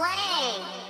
Glame.